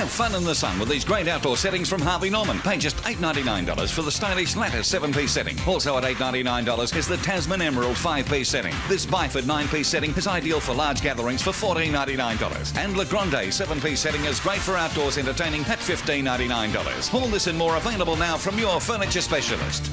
Have fun in the sun with these great outdoor settings from Harvey Norman. Pay just $8.99 for the stylish lattice 7-piece setting. Also at $8.99 is the Tasman Emerald 5-piece setting. This Byford 9-piece setting is ideal for large gatherings for $14.99. And La Grande 7-piece setting is great for outdoors entertaining at $15.99. All this and more available now from your furniture specialist.